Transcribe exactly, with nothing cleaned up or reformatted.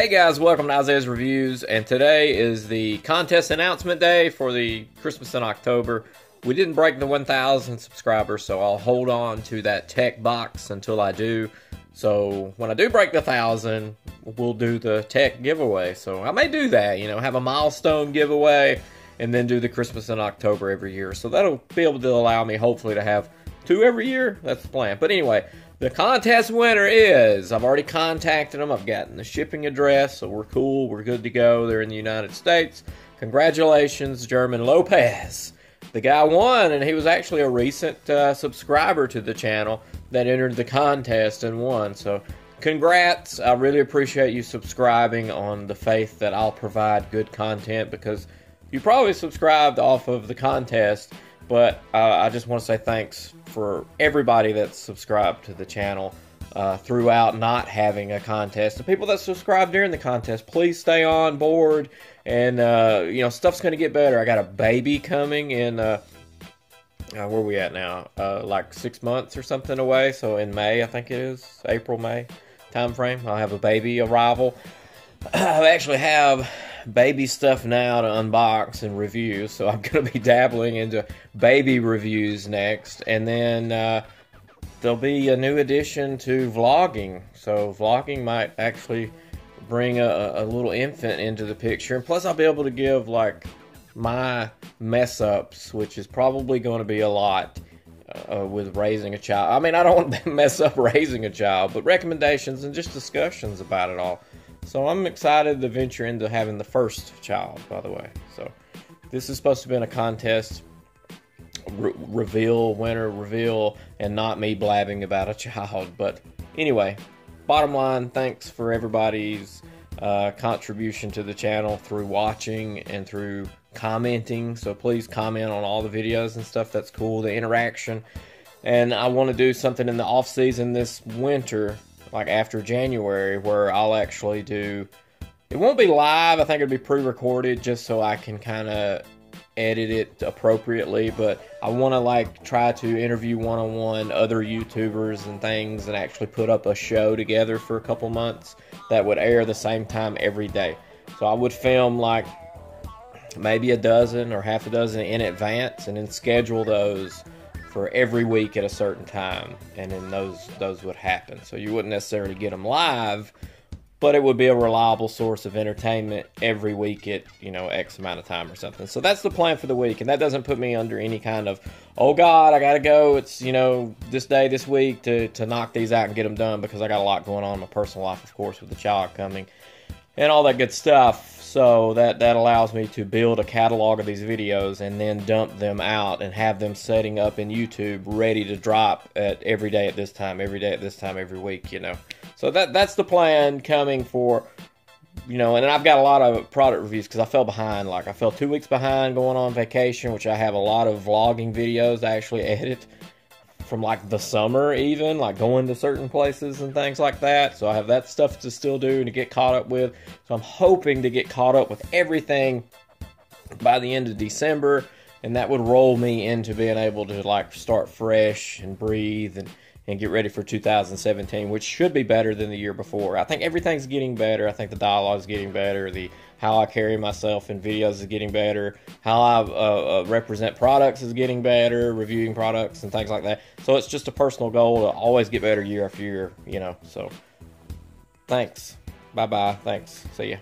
Hey guys, welcome to Isaiah's Reviews, and today is the contest announcement day for the Christmas in October. We didn't break the one thousand subscribers, so I'll hold on to that tech box until I do. So when I do break the one thousand, we'll do the tech giveaway. So I may do that, you know, have a milestone giveaway, and then do the Christmas in October every year. So that'll be able to allow me, hopefully, to have two every year. That's the plan. But anyway, the contest winner is, I've already contacted them, I've gotten the shipping address, so we're cool, we're good to go, they're in the United States. Congratulations, German Lopez. The guy won, and he was actually a recent uh, subscriber to the channel that entered the contest and won, so congrats. I really appreciate you subscribing on the faith that I'll provide good content, because you probably subscribed off of the contest, but uh, I just want to say thanks for everybody that's subscribed to the channel uh, throughout not having a contest. The people that subscribe during the contest, please stay on board, and uh, you know, stuff's gonna get better. I got a baby coming in, uh, uh, where are we at now? Uh, like six months or something away, so in May, I think it is, April, May time frame, I'll have a baby arrival. I actually have baby stuff now to unbox and review, so I'm going to be dabbling into baby reviews next, and then uh, there'll be a new addition to vlogging, so vlogging might actually bring a, a little infant into the picture, and plus I'll be able to give, like, my mess-ups, which is probably going to be a lot uh, with raising a child. I mean, I don't want to mess up raising a child, but recommendations and just discussions about it all. So I'm excited to venture into having the first child, by the way. So this is supposed to be in a contest, re reveal, winner reveal, and not me blabbing about a child. But anyway, bottom line, thanks for everybody's uh, contribution to the channel through watching and through commenting. So please comment on all the videos and stuff. That's cool, the interaction. And I want to do something in the off season this winter, like after January, where I'll actually do, it won't be live, I think it'll be pre-recorded, just so I can kind of edit it appropriately, but I want to, like, try to interview one-on-one other YouTubers and things, and actually put up a show together for a couple months that would air the same time every day. So I would film, like, maybe a dozen or half a dozen in advance, and then schedule those for every week at a certain time, and then those those would happen. So you wouldn't necessarily get them live, but it would be a reliable source of entertainment every week at, you know, X amount of time or something. So that's the plan for the week, and that doesn't put me under any kind of, oh God, I gotta go, it's, you know, this day, this week to, to knock these out and get them done, because I got a lot going on in my personal life, of course, with the child coming and all that good stuff. So that, that allows me to build a catalog of these videos and then dump them out and have them setting up in YouTube ready to drop at every day at this time, every day at this time, every week, you know. So that that's the plan coming for, you know, and I've got a lot of product reviews because I fell behind. Like, I fell two weeks behind going on vacation, which I have a lot of vlogging videos I actually edit from, like, the summer even, like going to certain places and things like that. So I have that stuff to still do and to get caught up with. So I'm hoping to get caught up with everything by the end of December, and that would roll me into being able to, like, start fresh and breathe and, and get ready for two thousand seventeen, which should be better than the year before. I think everything's getting better. I think the dialogue's getting better. The how I carry myself in videos is getting better. How I uh, uh, represent products is getting better. Reviewing products and things like that. So it's just a personal goal to always get better year after year, you know. So thanks. Bye-bye. Thanks. See ya.